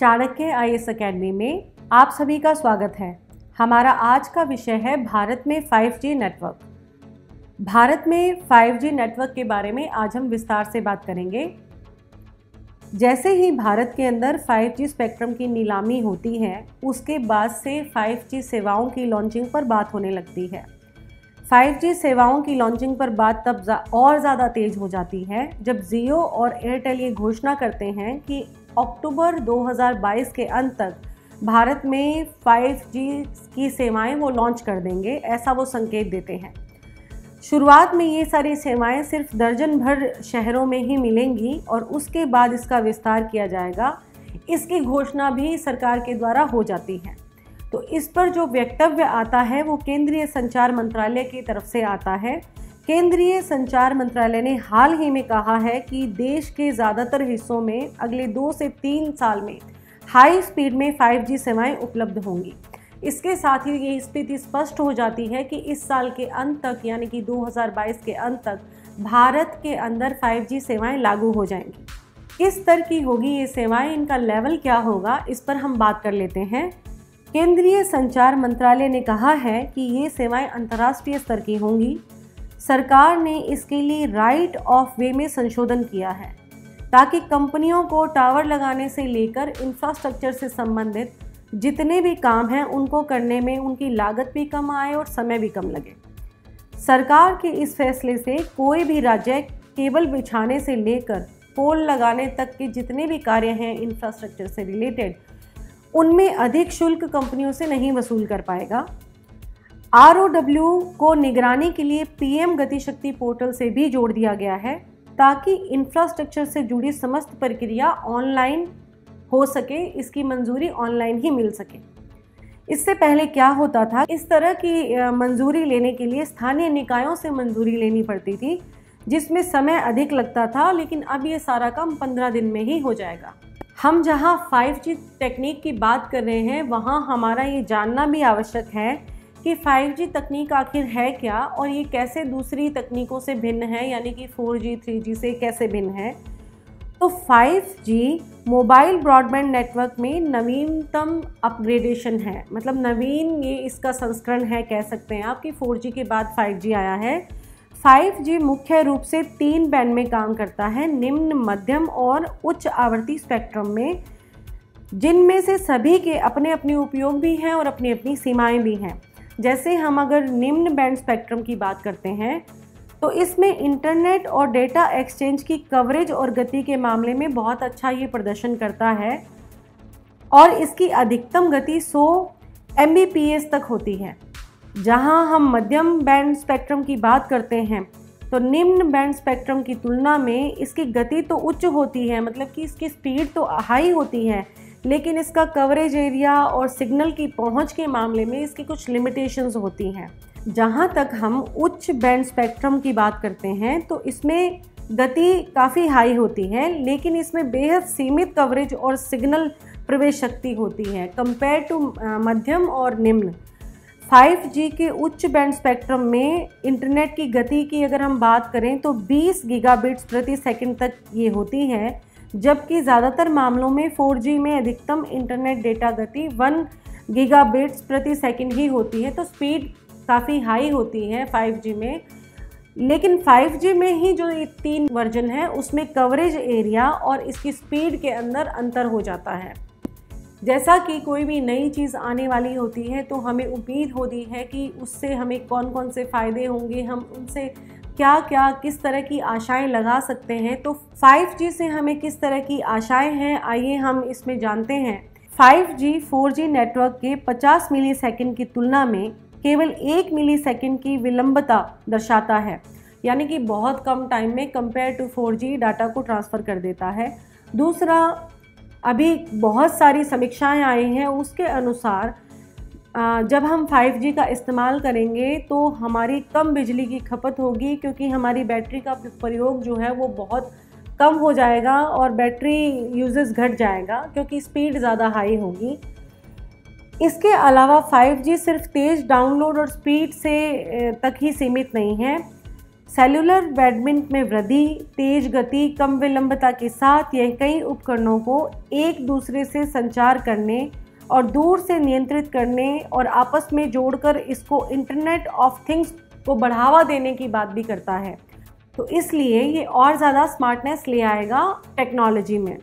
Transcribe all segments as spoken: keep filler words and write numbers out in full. Chanakya IS academy में आप सभी का स्वागत है। हमारा आज का विषय है भारत में फाइव जी नेटवर्क। भारत में फाइव जी नेटवर्क के बारे में आज हम विस्तार से बात करेंगे। जैसे ही भारत के अंदर फाइव जी स्पेक्ट्रम की नीलामी होती है, उसके बाद से फाइव जी सेवाओं की लॉन्चिंग पर बात होने लगती है। फाइव जी सेवाओं की लॉन्चिंग पर बात तब जा, और ज़्यादा तेज हो जाती है जब जियो और एयरटेल ये घोषणा करते हैं कि अक्टूबर दो हज़ार बाईस के अंत तक भारत में फाइव जी की सेवाएं वो लॉन्च कर देंगे, ऐसा वो संकेत देते हैं। शुरुआत में ये सारी सेवाएं सिर्फ दर्जन भर शहरों में ही मिलेंगी और उसके बाद इसका विस्तार किया जाएगा। इसकी घोषणा भी सरकार के द्वारा हो जाती है। तो इस पर जो वक्तव्य आता है वो केंद्रीय संचार मंत्रालय की तरफ से आता है। केंद्रीय संचार मंत्रालय ने हाल ही में कहा है कि देश के ज़्यादातर हिस्सों में अगले दो से तीन साल में हाई स्पीड में फाइव जी सेवाएं उपलब्ध होंगी। इसके साथ ही ये स्थिति स्पष्ट हो जाती है कि इस साल के अंत तक, यानी कि दो हज़ार बाईस के अंत तक भारत के अंदर फाइव जी सेवाएं लागू हो जाएंगी। किस स्तर की होगी ये सेवाएं, इनका लेवल क्या होगा, इस पर हम बात कर लेते हैं। केंद्रीय संचार मंत्रालय ने कहा है कि ये सेवाएं अंतर्राष्ट्रीय स्तर की होंगी। सरकार ने इसके लिए राइट ऑफ वे में संशोधन किया है ताकि कंपनियों को टावर लगाने से लेकर इंफ्रास्ट्रक्चर से संबंधित जितने भी काम हैं उनको करने में उनकी लागत भी कम आए और समय भी कम लगे। सरकार के इस फैसले से कोई भी राज्य केबल बिछाने से लेकर पोल लगाने तक के जितने भी कार्य हैं इंफ्रास्ट्रक्चर से रिलेटेड, उनमें अधिक शुल्क कंपनियों से नहीं वसूल कर पाएगा। आर ओ डब्ल्यू को निगरानी के लिए पी एम गतिशक्ति पोर्टल से भी जोड़ दिया गया है ताकि इंफ्रास्ट्रक्चर से जुड़ी समस्त प्रक्रिया ऑनलाइन हो सके, इसकी मंजूरी ऑनलाइन ही मिल सके। इससे पहले क्या होता था, इस तरह की मंजूरी लेने के लिए स्थानीय निकायों से मंजूरी लेनी पड़ती थी जिसमें समय अधिक लगता था, लेकिन अब ये सारा काम पंद्रह दिन में ही हो जाएगा। हम जहां फाइव जी तकनीक की बात कर रहे हैं, वहां हमारा ये जानना भी आवश्यक है कि फाइव जी तकनीक आखिर है क्या और ये कैसे दूसरी तकनीकों से भिन्न है, यानी कि फोर जी, थ्री जी से कैसे भिन्न है। तो five G mobile broadband network में नवीनतम अपग्रेडेशन है, मतलब नवीन ये इसका संस्करण है, कह सकते हैं आप कि फोर जी के बाद फाइव जी आया है। फाइव जी मुख्य रूप से तीन बैंड में काम करता है, निम्न, मध्यम और उच्च आवृत्ति स्पेक्ट्रम में, जिनमें से सभी के अपने अपने उपयोग भी हैं और अपनी अपनी सीमाएं भी हैं। जैसे हम अगर निम्न बैंड स्पेक्ट्रम की बात करते हैं तो इसमें इंटरनेट और डेटा एक्सचेंज की कवरेज और गति के मामले में बहुत अच्छा ये प्रदर्शन करता है और इसकी अधिकतम गति सौ एम बी पी एस तक होती है। जहां हम मध्यम बैंड स्पेक्ट्रम की बात करते हैं तो निम्न बैंड स्पेक्ट्रम की तुलना में इसकी गति तो उच्च होती है, मतलब कि इसकी स्पीड तो हाई होती है, लेकिन इसका कवरेज एरिया और सिग्नल की पहुंच के मामले में इसकी कुछ लिमिटेशंस होती हैं। जहां तक हम उच्च बैंड स्पेक्ट्रम की बात करते हैं तो इसमें गति काफ़ी हाई होती है, लेकिन इसमें बेहद सीमित कवरेज और सिग्नल प्रवेश शक्ति होती है कंपेयर टू मध्यम और निम्न। फाइव जी के उच्च बैंड स्पेक्ट्रम में इंटरनेट की गति की अगर हम बात करें तो बीस गीगाबिट्स प्रति सेकंड तक ये होती है, जबकि ज़्यादातर मामलों में फोर जी में अधिकतम इंटरनेट डेटा गति एक गीगाबिट्स प्रति सेकंड ही होती है। तो स्पीड काफ़ी हाई होती है फाइव जी में, लेकिन फाइव जी में ही जो ये तीन वर्जन है उसमें कवरेज एरिया और इसकी स्पीड के अंदर अंतर हो जाता है। जैसा कि कोई भी नई चीज़ आने वाली होती है तो हमें उम्मीद होती है कि उससे हमें कौन कौन से फ़ायदे होंगे, हम उनसे क्या क्या किस तरह की आशाएं लगा सकते हैं। तो फाइव जी से हमें किस तरह की आशाएं हैं, आइए हम इसमें जानते हैं। Five G four G network के पचास मिली सेकेंड की तुलना में केवल एक मिली सेकेंड की विलंबता दर्शाता है, यानी कि बहुत कम टाइम में compare to four G data को ट्रांसफ़र कर देता है। दूसरा, अभी बहुत सारी समीक्षाएं आई हैं, उसके अनुसार जब हम फाइव जी का इस्तेमाल करेंगे तो हमारी कम बिजली की खपत होगी क्योंकि हमारी बैटरी का प्रयोग जो है वो बहुत कम हो जाएगा और बैटरी यूजेस घट जाएगा क्योंकि स्पीड ज़्यादा हाई होगी। इसके अलावा फाइव जी सिर्फ तेज़ डाउनलोड और स्पीड से तक ही सीमित नहीं है। सेलुलर बैंडविड्थ में वृद्धि, तेज गति, कम विलंबता के साथ यह कई उपकरणों को एक दूसरे से संचार करने और दूर से नियंत्रित करने और आपस में जोड़कर इसको इंटरनेट ऑफ थिंग्स को बढ़ावा देने की बात भी करता है। तो इसलिए ये और ज़्यादा स्मार्टनेस ले आएगा टेक्नोलॉजी में।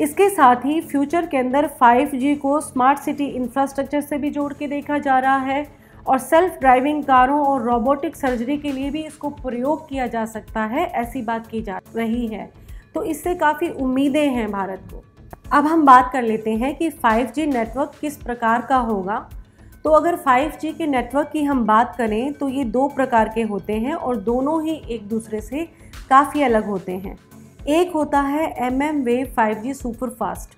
इसके साथ ही फ्यूचर के अंदर फाइव जी को स्मार्ट सिटी इंफ्रास्ट्रक्चर से भी जोड़ के देखा जा रहा है और सेल्फ ड्राइविंग कारों और रोबोटिक सर्जरी के लिए भी इसको प्रयोग किया जा सकता है, ऐसी बात की जा रही है। तो इससे काफ़ी उम्मीदें हैं भारत को। अब हम बात कर लेते हैं कि फाइव जी नेटवर्क किस प्रकार का होगा। तो अगर फाइव जी के नेटवर्क की हम बात करें तो ये दो प्रकार के होते हैं और दोनों ही एक दूसरे से काफ़ी अलग होते हैं। एक होता है mmWave five G super fast.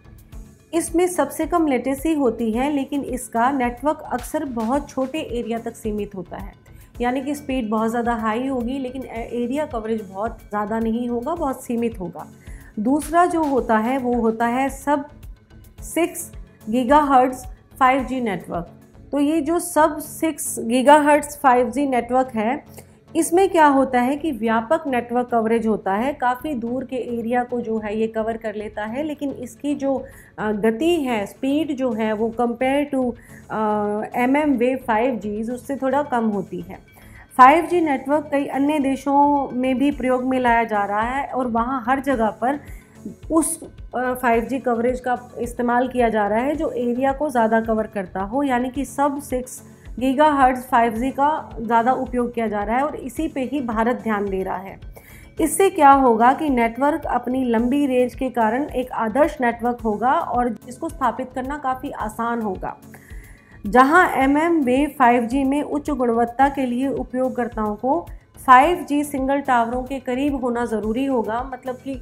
इसमें सबसे कम लेटेंसी होती है, लेकिन इसका नेटवर्क अक्सर बहुत छोटे एरिया तक सीमित होता है, यानी कि स्पीड बहुत ज़्यादा हाई होगी लेकिन एरिया कवरेज बहुत ज़्यादा नहीं होगा, बहुत सीमित होगा। दूसरा जो होता है वो होता है सब six gigahertz five G network. तो ये जो सब six gigahertz five G network है, इसमें क्या होता है कि व्यापक नेटवर्क कवरेज होता है, काफ़ी दूर के एरिया को जो है ये कवर कर लेता है, लेकिन इसकी जो गति है, स्पीड जो है वो compare to M M wave five G उससे थोड़ा कम होती है। फाइव जी नेटवर्क कई अन्य देशों में भी प्रयोग में लाया जा रहा है और वहाँ हर जगह पर उस फाइव जी कवरेज का इस्तेमाल किया जा रहा है जो एरिया को ज़्यादा कवर करता हो, यानी कि सब सिक्स गीगाहर्ट्ज़ फाइव जी का ज़्यादा उपयोग किया जा रहा है और इसी पे ही भारत ध्यान दे रहा है। इससे क्या होगा कि नेटवर्क अपनी लंबी रेंज के कारण एक आदर्श नेटवर्क होगा और इसको स्थापित करना काफ़ी आसान होगा। जहां एमएमवेव फाइव जी में उच्च गुणवत्ता के लिए उपयोगकर्ताओं को फाइव जी सिंगल टावरों के करीब होना ज़रूरी होगा, मतलब कि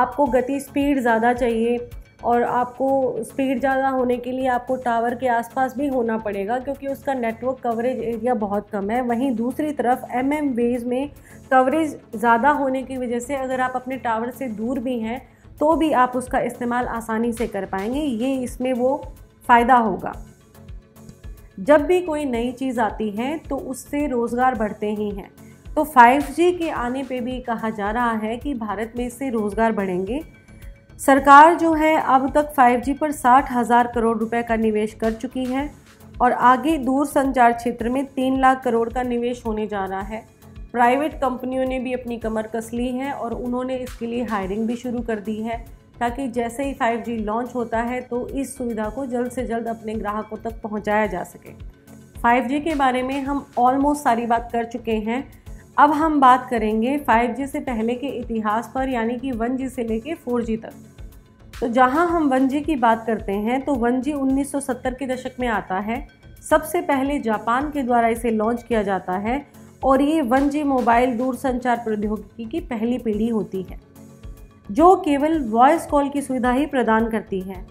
आपको गति स्पीड ज़्यादा चाहिए और आपको स्पीड ज़्यादा होने के लिए आपको टावर के आसपास भी होना पड़ेगा क्योंकि उसका नेटवर्क कवरेज एरिया बहुत कम है। वहीं दूसरी तरफ एमएमवेव्स में कवरेज ज़्यादा होने की वजह से अगर आप अपने टावर से दूर भी हैं तो भी आप उसका इस्तेमाल आसानी से कर पाएंगे, ये इसमें वो फ़ायदा होगा। जब भी कोई नई चीज़ आती है तो उससे रोज़गार बढ़ते ही हैं, तो फाइव जी के आने पर भी कहा जा रहा है कि भारत में इससे रोज़गार बढ़ेंगे। सरकार जो है अब तक फाइव जी पर साठ हज़ार करोड़ रुपए का निवेश कर चुकी है और आगे दूर संचार क्षेत्र में तीन लाख करोड़ का निवेश होने जा रहा है। प्राइवेट कंपनियों ने भी अपनी कमर कस ली है और उन्होंने इसके लिए हायरिंग भी शुरू कर दी है ताकि जैसे ही फाइव जी लॉन्च होता है तो इस सुविधा को जल्द से जल्द अपने ग्राहकों तक पहुंचाया जा सके। फाइव जी के बारे में हम ऑलमोस्ट सारी बात कर चुके हैं। अब हम बात करेंगे फाइव जी से पहले के इतिहास पर, यानी कि वन जी से लेके फोर जी तक। तो जहां हम वन जी की बात करते हैं तो वन जी उन्नीस सौ सत्तर के दशक में आता है। सबसे पहले जापान के द्वारा इसे लॉन्च किया जाता है और ये वन जी मोबाइल दूरसंचार प्रौद्योगिकी की पहली पीढ़ी होती है जो केवल वॉइस कॉल की सुविधा ही प्रदान करती है।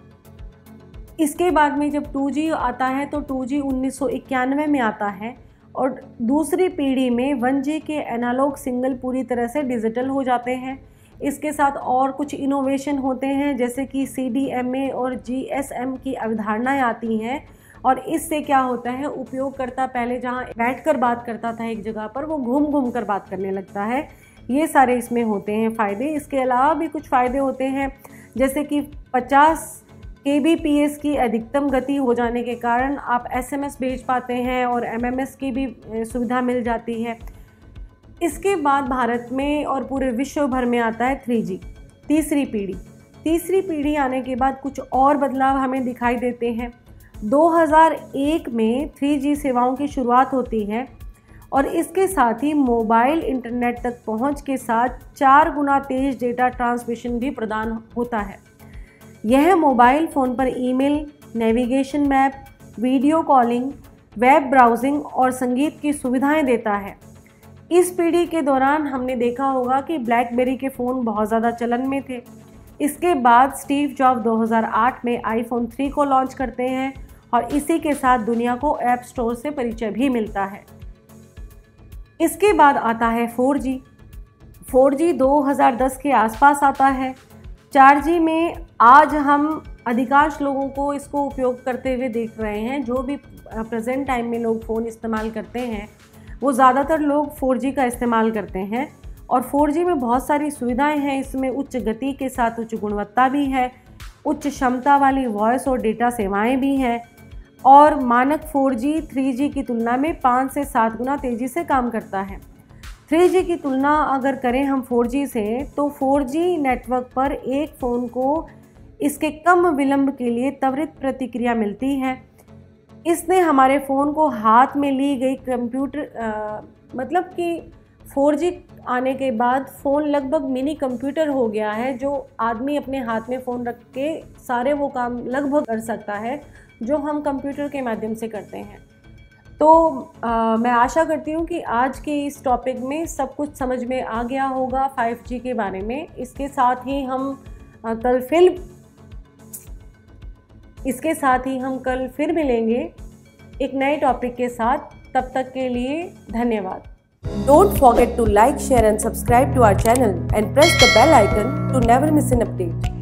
इसके बाद में जब टू जी आता है तो टू जी उन्नीस सौ इक्यानवे में आता है और दूसरी पीढ़ी में वन जी के एनालॉग सिग्नल पूरी तरह से डिजिटल हो जाते हैं। इसके साथ और कुछ इनोवेशन होते हैं जैसे कि सी डी एम ए और जी एस एम की अवधारणाएं आती हैं और इससे क्या होता है, उपयोगकर्ता पहले जहां बैठकर बात करता था एक जगह पर, वो घूम घूम कर बात करने लगता है। ये सारे इसमें होते हैं फ़ायदे। इसके अलावा भी कुछ फ़ायदे होते हैं जैसे कि पचास के बी पी एस की अधिकतम गति हो जाने के कारण आप एस एम एस भेज पाते हैं और एम एम एस की भी सुविधा मिल जाती है। इसके बाद भारत में और पूरे विश्व भर में आता है थ्री जी, तीसरी पीढ़ी। तीसरी पीढ़ी आने के बाद कुछ और बदलाव हमें दिखाई देते हैं। दो हज़ार एक में थ्री जी सेवाओं की शुरुआत होती है और इसके साथ ही मोबाइल इंटरनेट तक पहुंच के साथ चार गुना तेज डेटा ट्रांसमिशन भी प्रदान होता है। यह मोबाइल फ़ोन पर email, navigation map, video calling, web browsing और संगीत की सुविधाएं देता है। इस पीढ़ी के दौरान हमने देखा होगा कि ब्लैकबेरी के फ़ोन बहुत ज़्यादा चलन में थे। इसके बाद स्टीव जॉब दो हज़ार आठ में आईफोन थ्री को लॉन्च करते हैं और इसी के साथ दुनिया को ऐप स्टोर से परिचय भी मिलता है। इसके बाद आता है फोर जी। फोर जी दो हज़ार दस के आसपास आता है। फोर जी में आज हम अधिकांश लोगों को इसको उपयोग करते हुए देख रहे हैं। जो भी प्रेजेंट टाइम में लोग फ़ोन इस्तेमाल करते हैं वो ज़्यादातर लोग फोर जी का इस्तेमाल करते हैं। और फोर जी में बहुत सारी सुविधाएं हैं, इसमें उच्च गति के साथ उच्च गुणवत्ता भी है, उच्च क्षमता वाली वॉइस और डेटा सेवाएं भी हैं, और मानक फोर जी थ्री जी की तुलना में पाँच से सात गुना तेज़ी से काम करता है। थ्री जी की तुलना अगर करें हम फोर जी से, तो फोर जी नेटवर्क पर एक फ़ोन को इसके कम विलंब के लिए त्वरित प्रतिक्रिया मिलती है। इसने हमारे फ़ोन को हाथ में ली गई कंप्यूटर, मतलब कि फोर जी आने के बाद फ़ोन लगभग मिनी कंप्यूटर हो गया है, जो आदमी अपने हाथ में फ़ोन रख के सारे वो काम लगभग कर सकता है जो हम कंप्यूटर के माध्यम से करते हैं। तो आ, मैं आशा करती हूँ कि आज के इस टॉपिक में सब कुछ समझ में आ गया होगा फाइव जी के बारे में। इसके साथ ही हम कल फिर इसके साथ ही हम कल फिर मिलेंगे एक नए टॉपिक के साथ। तब तक के लिए धन्यवाद। Don't forget to like, share and subscribe to our channel and press the bell icon to never miss an update.